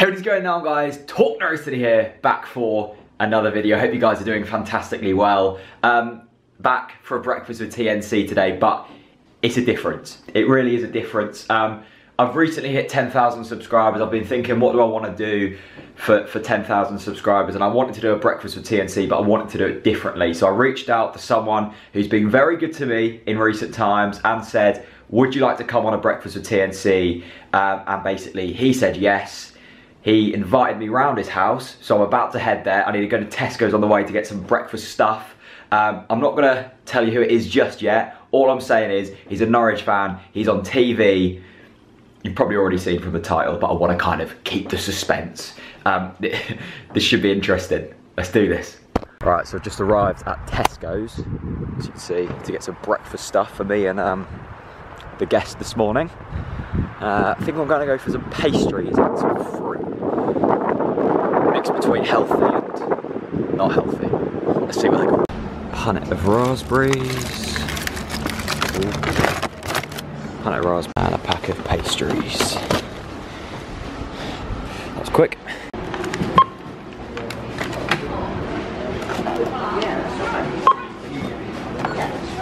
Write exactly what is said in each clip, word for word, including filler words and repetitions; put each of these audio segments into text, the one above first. How it is going now, guys? TalkNorwichCity here, back for another video. Hope you guys are doing fantastically well. Um, back for a breakfast with T N C today, but it's a difference. It really is a difference. Um, I've recently hit ten thousand subscribers. I've been thinking, what do I want to do for, for ten thousand subscribers? And I wanted to do a breakfast with T N C, but I wanted to do it differently. So I reached out to someone who's been very good to me in recent times and said, would you like to come on a breakfast with T N C? Um, and basically he said yes. He invited me round his house, so I'm about to head there. I need to go to Tesco's on the way to get some breakfast stuff. Um, I'm not going to tell you who it is just yet. All I'm saying is, he's a Norwich fan, he's on T V. You've probably already seen from the title, but I want to kind of keep the suspense. Um, this should be interesting. Let's do this. Alright, so I've just arrived at Tesco's, as you can see, to get some breakfast stuff for me and um, the guest this morning. Uh, I think I'm going to go for some pastries and some fruit. Mix between healthy and not healthy. Let's see what they got. Punnet of raspberries. Ooh. Punnet of raspberries. And a pack of pastries. That was quick.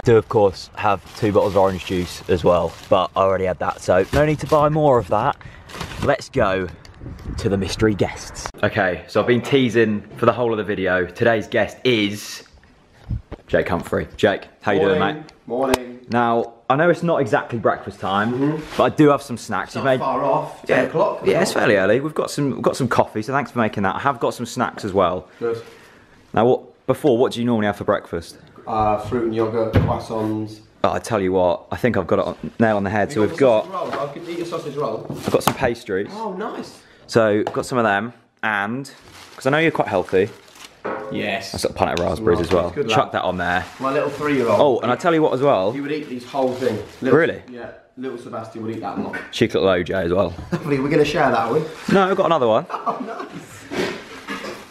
Do of course have two bottles of orange juice as well, but I already had that, so no need to buy more of that. Let's go to the mystery guests. Okay, so I've been teasing for the whole of the video. Today's guest is Jake Humphrey. Jake, how you doing, mate? Morning. Now, I know it's not exactly breakfast time, mm-hmm. but I do have some snacks. You've made far off. Ten yeah, o'clock. Yeah, it's fairly early. We've got some, we've got some coffee, so thanks for making that. I have got some snacks as well. Good. Now, what before? What do you normally have for breakfast? Uh, fruit and yogurt, croissants. Oh, I tell you what, I think I've got it on, nail on the head. So we've got. I could eat a sausage roll. I've got some pastries. Oh, nice. So I've got some of them, and because I know you're quite healthy. Yes. I've got a pint of raspberries as well. Chuck that on there. My little three-year-old. Oh, and I tell you what as well. He would eat these whole thing. Little, really? Yeah. Little Sebastian would eat that lot. Cheeky little O J as well. We're going to share that one. No, I've got another one. Oh, nice.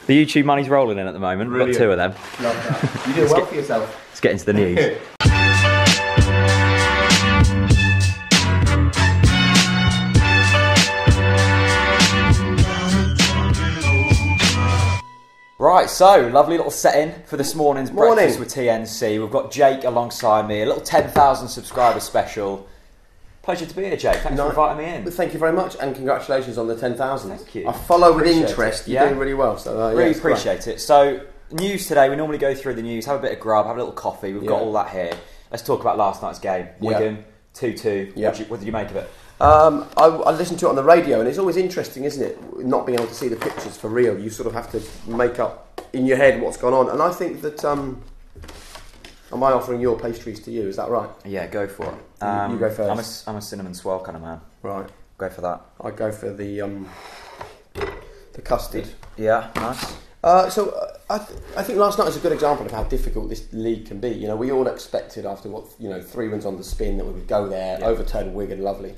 The YouTube money's rolling in at the moment. We've got two of them. Love that. You do well for yourself. Let's get into the news. Right, so lovely little setting for this morning's Morning. Breakfast with T N C. We've got Jake alongside me, a little ten thousand subscriber special. Pleasure to be here, Jake. Thanks no, for inviting me in. Well, thank you very much, and congratulations on the ten thousand. Thank you. I follow with interest. It. You're yeah. doing really well. So uh, really yeah, appreciate great. It. So news today. We normally go through the news, have a bit of grub, have a little coffee. We've yeah. got all that here. Let's talk about last night's game. Wigan two two. Yeah. What, what did you make of it? Um, I, I listened to it on the radio, and it's always interesting, isn't it? Not being able to see the pictures for real. You sort of have to make up in your head what's gone on. And I think that. Um, Am I offering your pastries to you? Is that right? Yeah, go for it. Um, you go first. I'm a, I'm a cinnamon swirl kind of man. Right. Go for that. I go for the um, the custard. Yeah, nice. Uh, so uh, I, th I think last night was a good example of how difficult this league can be. You know, we all expected after what you know three wins on the spin that we would go there, yeah. overturn Wigan, lovely.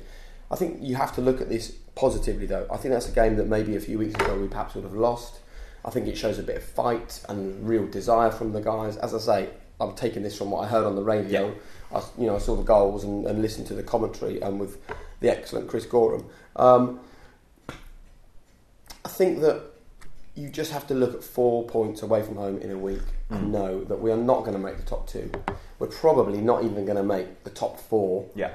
I think you have to look at this positively, though. I think that's a game that maybe a few weeks ago we perhaps would have lost. I think it shows a bit of fight and real desire from the guys. As I say. I've taken this from what I heard on the radio. Yep. I, you know, I saw the goals and, and listened to the commentary, and with the excellent Chris Gorham. Um, I think that you just have to look at four points away from home in a week mm. and know that we are not going to make the top two. We're probably not even going to make the top four. Yeah,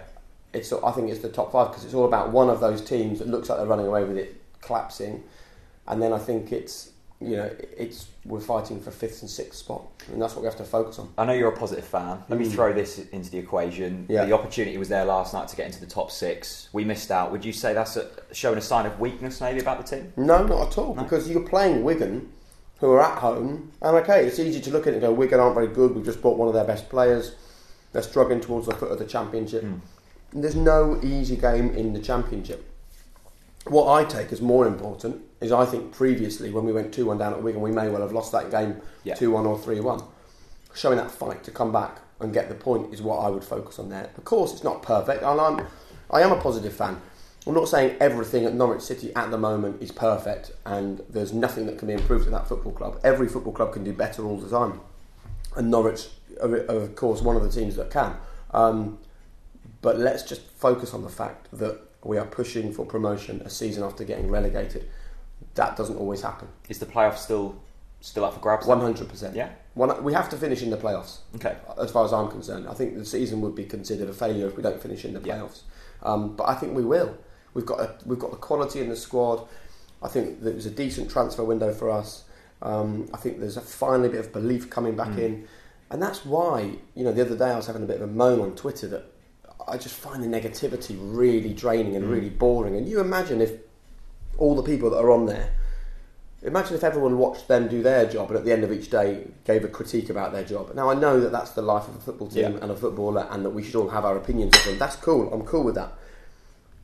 it's. I think it's the top five because it's all about one of those teams that looks like they're running away with it, collapsing, and then I think it's. You know, it's we're fighting for fifth and sixth spot, and that's what we have to focus on. I know you're a positive fan. Let mm. me throw this into the equation. Yeah. The opportunity was there last night to get into the top six. We missed out. Would you say that's a, showing a sign of weakness, maybe, about the team? No, not at all. No. Because you're playing Wigan, who are at home, and okay, it's easy to look at it and go, Wigan aren't very good. We've just bought one of their best players. They're struggling towards the foot of the Championship. Mm. And there's no easy game in the Championship. What I take as more important is I think previously when we went two one down at Wigan, we may well have lost that game two one yeah. or three one. Showing that fight to come back and get the point is what I would focus on there. Of course, it's not perfect, and I'm, I am a positive fan. I'm not saying everything at Norwich City at the moment is perfect and there's nothing that can be improved at that football club. Every football club can do better all the time. And Norwich are, of course, one of the teams that can. Um, but let's just focus on the fact that we are pushing for promotion a season after getting relegated. that doesn't always happen. Is the playoffs still still up for grabs? one hundred percent. Yeah? One, we have to finish in the playoffs. Okay. As far as I'm concerned. I think the season would be considered a failure if we don't finish in the playoffs. Yeah. Um, but I think we will. We've got, a, we've got the quality in the squad. I think there was a decent transfer window for us. Um, I think there's a finally bit of belief coming back mm. in. And that's why, you know, the other day I was having a bit of a moan on Twitter that I just find the negativity really draining and mm. really boring. And you imagine if all the people that are on there, imagine if everyone watched them do their job and at the end of each day gave a critique about their job. Now, I know that that's the life of a football team yeah. and a footballer, and that we should all have our opinions of them. That's cool. I'm cool with that.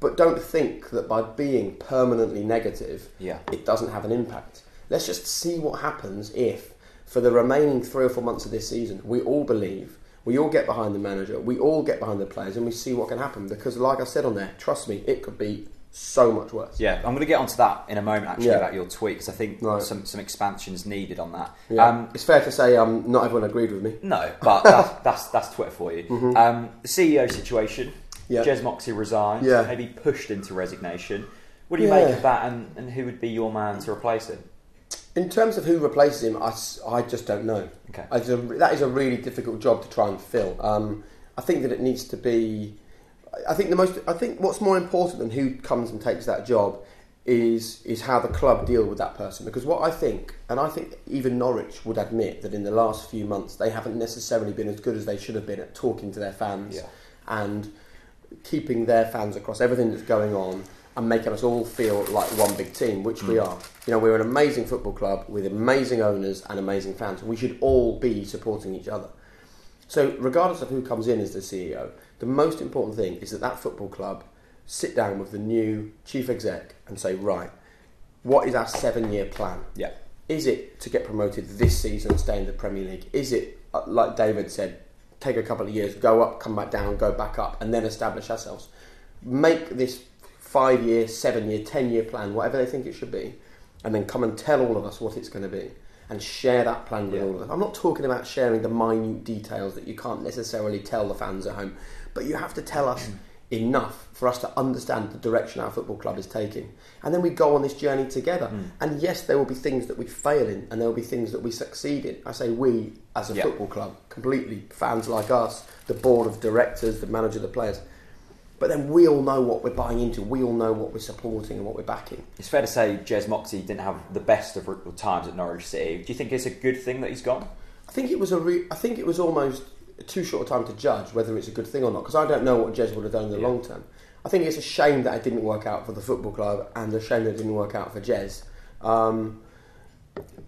But don't think that by being permanently negative, yeah. it doesn't have an impact. Let's just see what happens if, for the remaining three or four months of this season, we all believe, we all get behind the manager, we all get behind the players, and we see what can happen. Because like I said on there, trust me, it could be so much worse. Yeah, I'm going to get onto that in a moment, actually, yeah. about your tweet, because I think right. some, some expansion's needed on that. Yeah. Um, it's fair to say um, not everyone agreed with me. No, but that's, that's, that's Twitter for you. Mm-hmm. Um, the C E O situation, yep. Jez Moxey resigned, yeah. maybe pushed into resignation. What do you yeah. make of that, and, and who would be your man to replace him? In terms of who replaces him, I, I just don't know. Okay. I just, that is a really difficult job to try and fill. Um, I think that it needs to be... I think the most. I think what's more important than who comes and takes that job is is how the club deal with that person. Because what I think, and I think even Norwich would admit that in the last few months they haven't necessarily been as good as they should have been at talking to their fans yeah. and keeping their fans across everything that's going on and making us all feel like one big team, which mm. we are. You know, we're an amazing football club with amazing owners and amazing fans. We should all be supporting each other. So regardless of who comes in as the C E O, the most important thing is that that football club sit down with the new chief exec and say, right, what is our seven-year plan? Yeah. Is it to get promoted this season and stay in the Premier League? Is it, like David said, take a couple of years, go up, come back down, go back up, and then establish ourselves? Make this five-year, seven-year, ten-year plan, whatever they think it should be, and then come and tell all of us what it's going to be. And share that plan with yeah. all of us. I'm not talking about sharing the minute details that you can't necessarily tell the fans at home, but you have to tell us enough for us to understand the direction our football club is taking. And then we go on this journey together. Mm. And yes, there will be things that we fail in, and there will be things that we succeed in. I say we, as a yeah. football club, completely, fans like us, the board of directors, the manager, the players. But then we all know what we're buying into. We all know what we're supporting and what we're backing. It's fair to say Jez Moxey didn't have the best of times at Norwich City. Do you think it's a good thing that he's gone? I think it was a. Re- I think it was almost too short a time to judge whether it's a good thing or not, because I don't know what Jez would have done in the yeah. long term. I think it's a shame that it didn't work out for the football club, and a shame that it didn't work out for Jez. Um,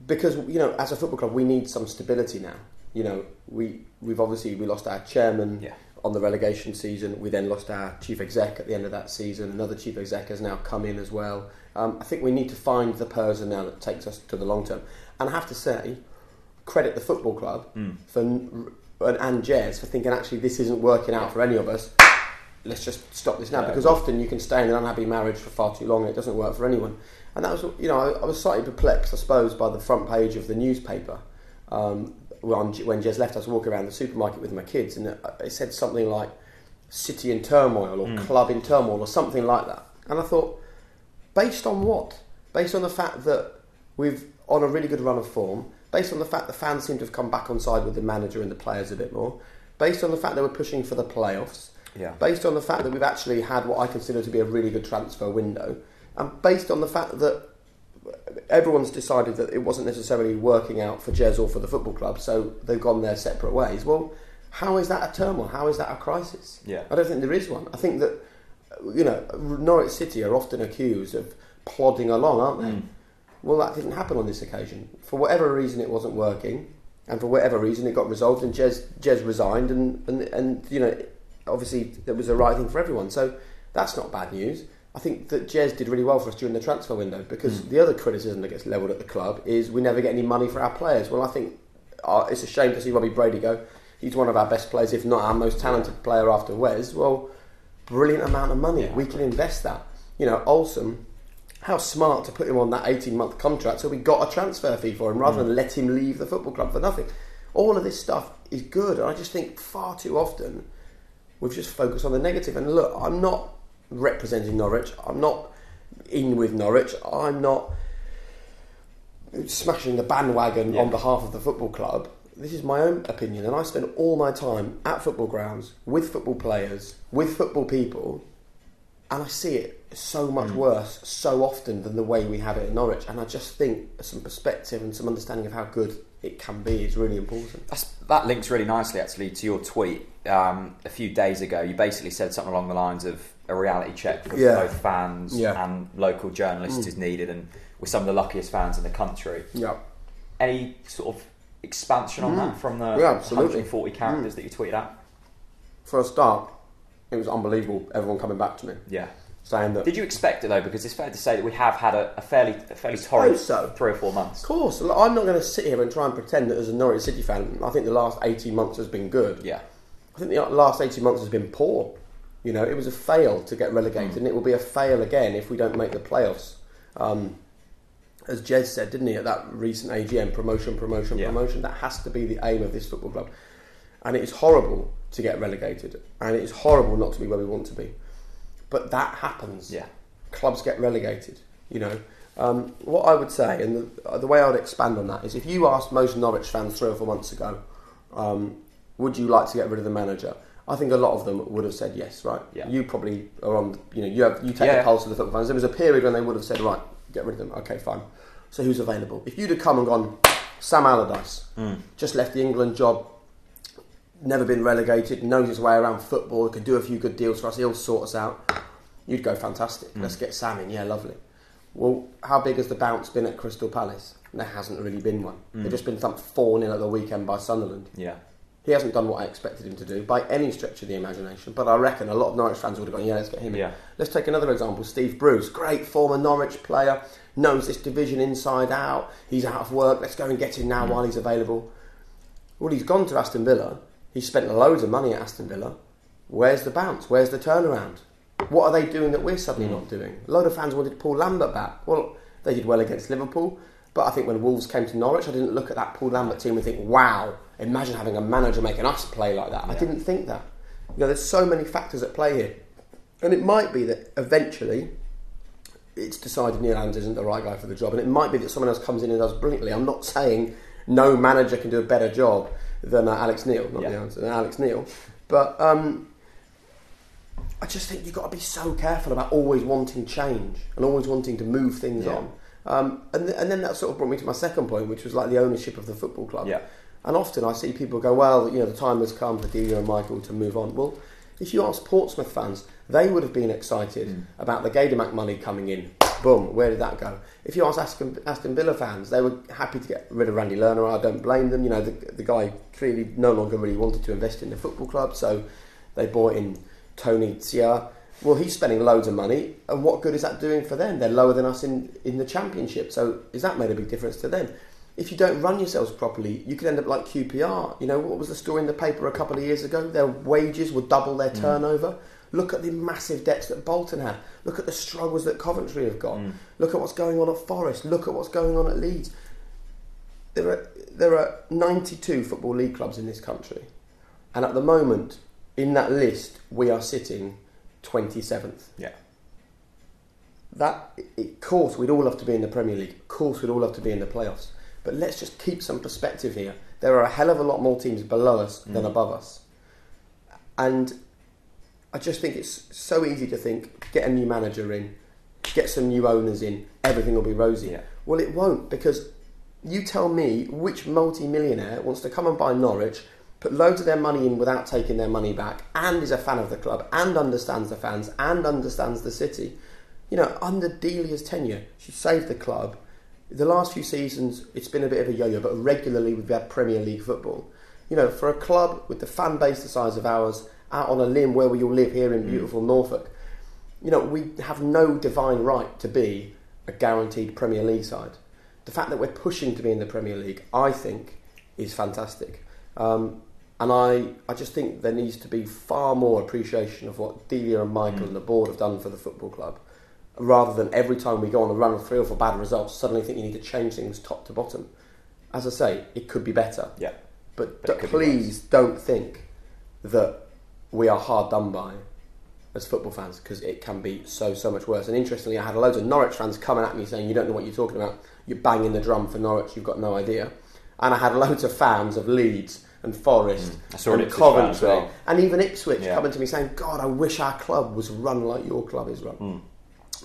because, you know, as a football club, we need some stability now. You know, we we've obviously we lost our chairman. Yeah. On the relegation season, we then lost our chief exec at the end of that season. Another chief exec has now come in as well. Um, I think we need to find the person now that takes us to the long term. And I have to say, credit the football club mm. for and Jez for thinking, actually, this isn't working out for any of us. Let's just stop this now. Yeah, because often you can stay in an unhappy marriage for far too long and it doesn't work for anyone. And that was, you know, I, I was slightly perplexed, I suppose, by the front page of the newspaper. Um, When Jez left, I was walking around the supermarket with my kids, and it said something like "city in turmoil" or mm. "club in turmoil" or something like that. And I thought, based on what? Based on the fact that we've on a really good run of form, based on the fact the fans seem to have come back on side with the manager and the players a bit more, based on the fact that we're pushing for the playoffs, yeah. based on the fact that we've actually had what I consider to be a really good transfer window, and based on the fact that everyone's decided that it wasn't necessarily working out for Jez or for the football club, so they've gone their separate ways. Well, how is that a turmoil? How is that a crisis? Yeah. I don't think there is one. I think that, you know, Norwich City are often accused of plodding along, aren't they? Mm. Well, that didn't happen on this occasion. For whatever reason, it wasn't working, and for whatever reason, it got resolved, and Jez, Jez resigned, and, and, and, you know, obviously it was the right thing for everyone. So that's not bad news. I think that Jez did really well for us during the transfer window, because mm. the other criticism that gets levelled at the club is we never get any money for our players. Well, I think uh, it's a shame to see Robbie Brady go. He's one of our best players, if not our most talented player after Wes. Well, brilliant amount of money. Yeah. We can invest that. You know, Olsen, how smart to put him on that eighteen-month contract so we got a transfer fee for him rather mm. than let him leave the football club for nothing. All of this stuff is good, and I just think far too often we've just focused on the negative. And look, I'm not representing Norwich, I'm not in with Norwich, I'm not smashing the bandwagon yeah. on behalf of the football club. This is my own opinion, and I spend all my time at football grounds, with football players, with football people, and I see it so much mm. worse so often than the way we have it in Norwich. And I just think some perspective and some understanding of how good it can be is really important. That's, that links really nicely, actually, to your tweet um, a few days ago. You basically said something along the lines of a reality check for yeah. both fans yeah. and local journalists mm. is needed, and we're some of the luckiest fans in the country. Yeah. Any sort of expansion on mm. that from the yeah, one hundred forty characters mm. that you tweeted out? For a start, it was unbelievable, everyone coming back to me. Yeah. Saying that. Did you expect it though? Because it's fair to say that we have had a, a fairly, a fairly torrid so. three or four months. Of course, I'm not going to sit here and try and pretend that as a Norwich City fan, I think the last eighteen months has been good. Yeah, I think the last eighteen months has been poor. You know, it was a fail to get relegated, mm. and it will be a fail again if we don't make the playoffs. Um, as Jez said, didn't he, at that recent A G M, promotion, promotion, yeah. promotion. That has to be the aim of this football club, and it is horrible to get relegated, and it is horrible not to be where we want to be. But that happens. Yeah, clubs get relegated. You know, um, what I would say, and the, the way I would expand on that is, if you asked most Norwich fans three or four months ago, um, would you like to get rid of the manager? I think a lot of them would have said yes, right? Yeah. You probably are on. You know, you have you take yeah. the pulse of the football fans. There was a period when they would have said, right, get rid of them. Okay, fine. So who's available? If you'd have come and gone, Sam Allardyce, mm. just left the England job. Never been relegated, knows his way around football, can do a few good deals for us, he'll sort us out. You'd go, fantastic, mm. let's get Sam in, yeah, lovely. Well, how big has the bounce been at Crystal Palace? There hasn't really been one. Mm. They've just been thumped four nil at the weekend by Sunderland. Yeah. He hasn't done what I expected him to do by any stretch of the imagination, but I reckon a lot of Norwich fans would have gone, yeah, let's get him in. Yeah. Let's take another example, Steve Bruce, great former Norwich player, knows this division inside out, he's out of work, let's go and get him now mm. while he's available. Well, he's gone to Aston Villa. He spent loads of money at Aston Villa. Where's the bounce? Where's the turnaround? What are they doing that we're suddenly mm. not doing? A load of fans wanted Paul Lambert back. Well, they did well against Liverpool, but I think when Wolves came to Norwich, I didn't look at that Paul Lambert team and think, wow, imagine having a manager making us play like that. Yeah. I didn't think that. You know, there's so many factors at play here. And it might be that eventually it's decided Neil Adams isn't the right guy for the job, and it might be that someone else comes in and does brilliantly. I'm not saying no manager can do a better job than uh, Alex Neil, not yeah. the answer, than Alex Neil. But um, I just think you've got to be so careful about always wanting change and always wanting to move things yeah. on. Um, and, th- and then that sort of brought me to my second point, which was like the ownership of the football club. Yeah. And often I see people go, well, you know, the time has come for Delia and Michael to move on. Well, if you ask Portsmouth fans, they would have been excited mm. about the Gaydamack money coming in. Boom, where did that go? If you ask Aston, Aston Villa fans, they were happy to get rid of Randy Lerner. I don't blame them. You know, the, the guy clearly no longer really wanted to invest in the football club, so they bought in Tony Xia. Well, he's spending loads of money, and what good is that doing for them? They're lower than us in, in the Championship, so has that made a big difference to them? If you don't run yourselves properly, you could end up like Q P R. You know, what was the story in the paper a couple of years ago? Their wages would double their mm. turnover. Look at the massive debts that Bolton had. Look at the struggles that Coventry have got. Mm. Look at what's going on at Forest. Look at what's going on at Leeds. There are there are ninety-two Football League clubs in this country. And at the moment, in that list, we are sitting twenty-seventh. Yeah. That, of course, we'd all love to be in the Premier League. Of course, we'd all love to be in the playoffs. But let's just keep some perspective here. There are a hell of a lot more teams below us mm. than above us. And I just think it's so easy to think, get a new manager in, get some new owners in, everything will be rosy. Yeah. Well, it won't, because you tell me which multi-millionaire wants to come and buy Norwich, put loads of their money in without taking their money back, and is a fan of the club, and understands the fans, and understands the city. You know, under Delia's tenure, she saved the club. The last few seasons, it's been a bit of a yo-yo, but regularly we've had Premier League football. You know, for a club with the fan base the size of ours, out on a limb where we all live here in beautiful mm. Norfolk. You know, we have no divine right to be a guaranteed Premier League side. The fact that we're pushing to be in the Premier League, I think, is fantastic. Um, and I, I just think there needs to be far more appreciation of what Delia and Michael mm. and the board have done for the football club, rather than every time we go on a run of three or four bad results, suddenly think you need to change things top to bottom. As I say, it could be better. Yeah. But, but d- please don't think that we are hard done by as football fans, because it can be so, so much worse. And interestingly, I had loads of Norwich fans coming at me saying, you don't know what you're talking about, you're banging the drum for Norwich, you've got no idea. And I had loads of fans of Leeds and Forest mm. and Coventry well. and even Ipswich yeah. coming to me saying, God, I wish our club was run like your club is run. Mm.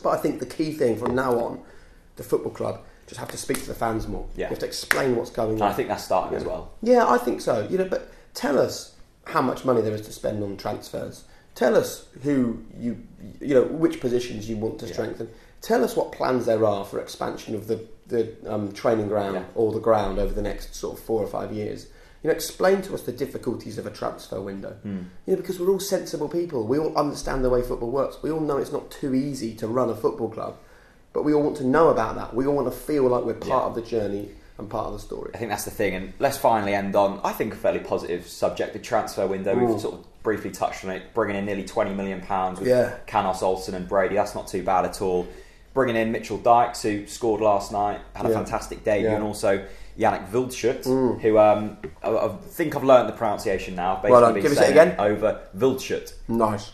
But I think the key thing from now on, the football club, just have to speak to the fans more. Yeah. You have to explain what's going and on. I think that's starting yeah. as well. Yeah, I think so. You know, but tell us how much money there is to spend on transfers. Tell us who you, you know, which positions you want to yeah. strengthen. Tell us what plans there are for expansion of the, the um, training ground yeah. or the ground over the next sort of four or five years. You know, explain to us the difficulties of a transfer window. Mm. You know, because we're all sensible people. We all understand the way football works. We all know it's not too easy to run a football club, but we all want to know about that. We all want to feel like we're part yeah. of the journey and part of the story. I think that's the thing. And let's finally end on, I think, a fairly positive subject, the transfer window. Ooh. We've sort of briefly touched on it, bringing in nearly twenty million pounds with yeah. Canos, Olsen and Brady. That's not too bad at all. Bringing in Mitchell Dykes, who scored last night, had a yeah. fantastic debut, yeah. and also Yannick Vildschut, mm. who um, I, I think I've learned the pronunciation now. Basically, well, give us it again. Over Vildschut. Nice.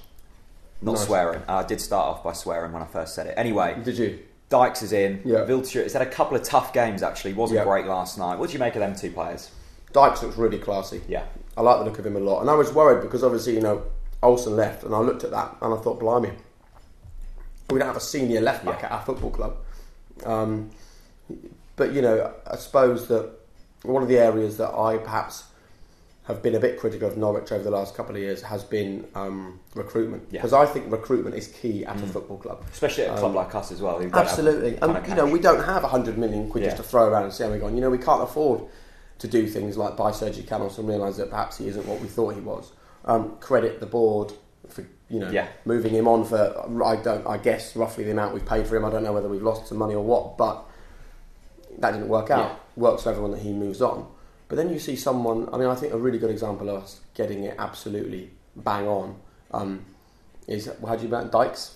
Not nice. Swearing. I did start off by swearing when I first said it. Anyway. Did you? Dykes is in. Yeah. Vildschut has had a couple of tough games, actually. Wasn't yeah. great last night. What do you make of them two players? Dykes looks really classy. Yeah. I like the look of him a lot. And I was worried because, obviously, you know, Olsen left. And I looked at that and I thought, blimey, we don't have a senior left-back yeah. at our football club. Um, but, you know, I suppose that one of the areas that I perhaps have been a bit critical of Norwich over the last couple of years has been um, recruitment. Because yeah. I think recruitment is key at mm. a football club. Especially at a um, club like us as well. Absolutely. And, you know, we don't have one hundred million quid yeah. just to throw around and see how we go on. You know, we can't afford to do things like buy Sergio Canos and realise that perhaps he isn't what we thought he was. Um, credit the board for, you know, yeah. moving him on for, I don't, I guess, roughly the amount we've paid for him. I don't know whether we've lost some money or what, but that didn't work out. Yeah. Works for everyone that he moves on. But then you see someone, I mean, I think a really good example of us getting it absolutely bang on um, is, how do you about Dykes?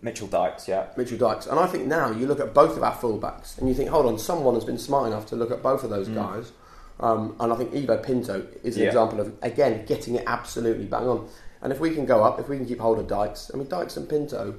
Mitchell Dykes, yeah. Mitchell Dykes. And I think now you look at both of our fullbacks and you think, hold on, someone has been smart enough to look at both of those mm. guys. Um, and I think Ivo Pinto is an yeah. example of, again, getting it absolutely bang on. And if we can go up, if we can keep hold of Dykes, I mean, Dykes and Pinto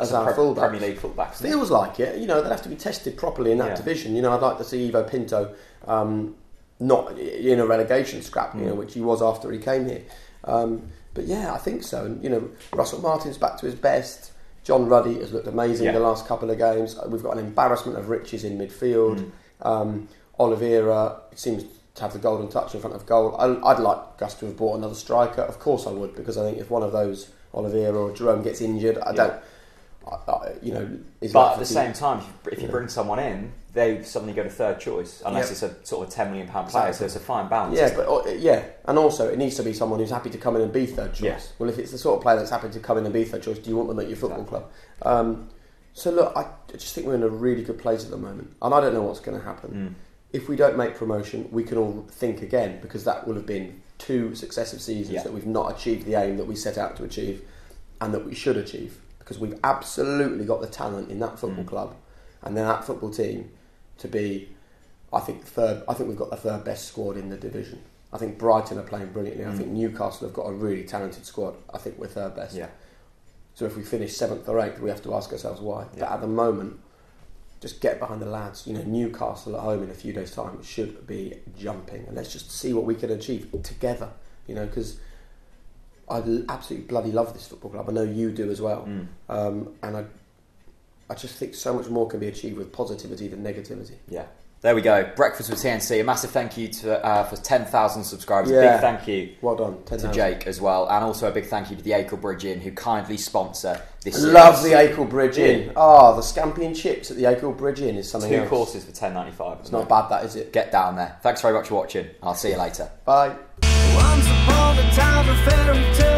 as our pre- fullbacks. Premier League fullbacks. Feels like it. You know, they'll have to be tested properly in that yeah. division. You know, I'd like to see Ivo Pinto... Um, not in a relegation scrap, you know, which he was after he came here. Um, but yeah, I think so. And, you know, Russell Martin's back to his best. John Ruddy has looked amazing yeah. the last couple of games. We've got an embarrassment of riches in midfield. Mm. Um, Oliveira seems to have the golden touch in front of goal. I, I'd like Gus to have bought another striker. Of course I would, because I think if one of those, Oliveira or Jerome, gets injured, I yeah. don't... You know, but at the same time, if you yeah. bring someone in, they suddenly go to third choice, unless yep. it's a sort of ten million pounds player, exactly. so it's a fine balance. Yeah, but, yeah, and also it needs to be someone who's happy to come in and be third choice. Yeah. Well, if it's the sort of player that's happy to come in and be third choice, do you want them at your football exactly. club? Um, so look, I just think we're in a really good place at the moment, and I don't know what's going to happen. Mm. If we don't make promotion, we can all think again, because that will have been two successive seasons yeah. that we've not achieved the aim that we set out to achieve and that we should achieve. Because we've absolutely got the talent in that football mm. club and then that football team to be, I think, third. I think we've got the third best squad in the division. I think Brighton are playing brilliantly. Mm. I think Newcastle have got a really talented squad. I think we're third best. Yeah. So if we finish seventh or eighth, we have to ask ourselves why. Yeah. But at the moment, just get behind the lads. You know, Newcastle at home in a few days' time should be jumping, and let's just see what we can achieve together. You know, because I absolutely bloody love this football club. I know you do as well. Mm. Um, and I I just think so much more can be achieved with positivity than negativity. Yeah. There we go. Breakfast with T N C. A massive thank you to uh, for ten thousand subscribers. Yeah. A big thank you well done. ten, to Jake as well. And also a big thank you to the Acle Bridge Inn, who kindly sponsor this series. Love the Acle Bridge Inn. Ah, oh, the scampi and chips at the Acle Bridge Inn is something Two else. Two courses for ten ninety-five. It's not bad, that, is it? Get down there. Thanks very much for watching. I'll see you later. Bye. Once upon a time, a fairy tale.